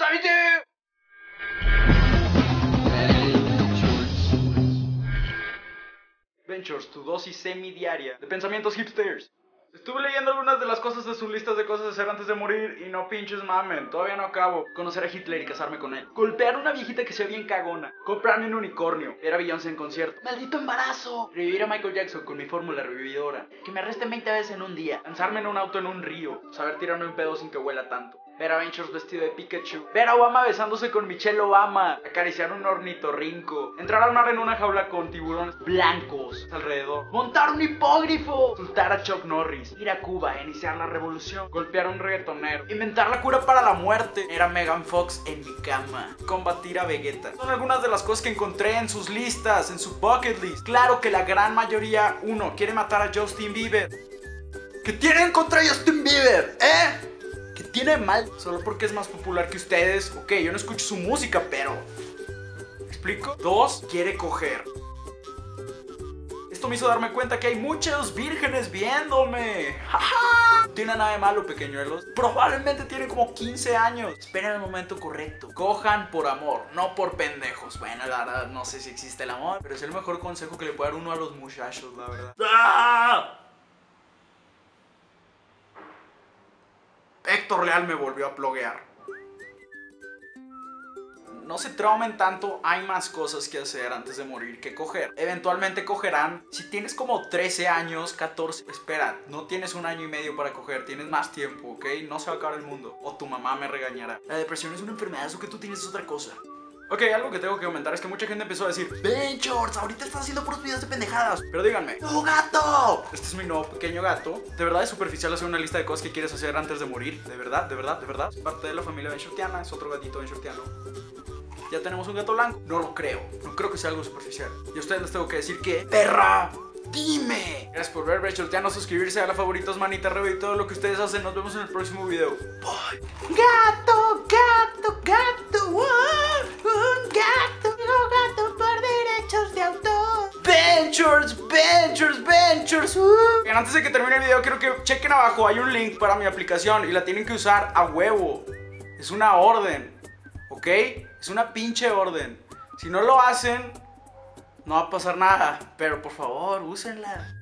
Sabite. Ventures, tu dosis semidiaria de pensamientos hipsters. Estuve leyendo algunas de las cosas de sus listas de cosas a hacer antes de morir y no pinches mamen, todavía no acabo. Conocer a Hitler y casarme con él. Golpear a una viejita que sea bien cagona. Comprarme un unicornio. Ver a Beyoncé en concierto. ¡Maldito embarazo! Revivir a Michael Jackson con mi fórmula revividora. Que me arresten 20 veces en un día. Lanzarme en un auto en un río. Saber tirarme un pedo sin que huela tanto. Ver a Avengers vestido de Pikachu. Ver a Obama besándose con Michelle Obama. Acariciar un ornitorrinco. Entrar al mar en una jaula con tiburones blancos alrededor. Montar un hipogrifo. Insultar a Chuck Norris. Ir a Cuba e iniciar la revolución. Golpear a un reggaetonero. Inventar la cura para la muerte. Ver a Megan Fox en mi cama. Combatir a Vegeta. Son algunas de las cosas que encontré en sus listas, en su bucket list. Claro que la gran mayoría, uno, quiere matar a Justin Bieber. ¿Qué tienen contra Justin Bieber? ¿Eh? Tiene mal, solo porque es más popular que ustedes. Ok, yo no escucho su música, pero ¿me explico? Dos, quiere coger. Esto me hizo darme cuenta que hay muchos vírgenes viéndome. ¡Ja! No tiene nada de malo, pequeñuelos. Probablemente tienen como 15 años. Esperen el momento correcto. Cojan por amor, no por pendejos. Bueno, la verdad, no sé si existe el amor, pero es el mejor consejo que le puede dar uno a los muchachos, la verdad. ¡Ah! Héctor Leal me volvió a ploguear. No se traumen tanto, hay más cosas que hacer antes de morir que coger. Eventualmente cogerán. Si tienes como 13 años, 14, espera, no tienes un año y medio para coger, tienes más tiempo, ¿ok? No se va a acabar el mundo, o tu mamá me regañará. La depresión es una enfermedad, eso que tú tienes es otra cosa. Ok, algo que tengo que comentar es que mucha gente empezó a decir: Benshorts, ahorita estás haciendo puros videos de pendejadas. Pero díganme, ¡oh, gato! Este es mi nuevo pequeño gato. De verdad es superficial hacer una lista de cosas que quieres hacer antes de morir. De verdad, de verdad, de verdad. Es parte de la familia Benshortiana, es otro gatito Benshortiano. Ya tenemos un gato blanco. No lo creo, no creo que sea algo superficial. Y a ustedes les tengo que decir que ¡perra! ¡Dime! Gracias por ver, Benshortiano, suscribirse, darle a favoritos, manita arriba y todo lo que ustedes hacen. Nos vemos en el próximo video. Bye. ¡Gato, gato, gato! ¡Wow! Benshorts. Bien, antes de que termine el video quiero que chequen abajo, hay un link para mi aplicación y la tienen que usar a huevo. Es una orden, ¿ok? Es una pinche orden. Si no lo hacen, no va a pasar nada, pero por favor, úsenla.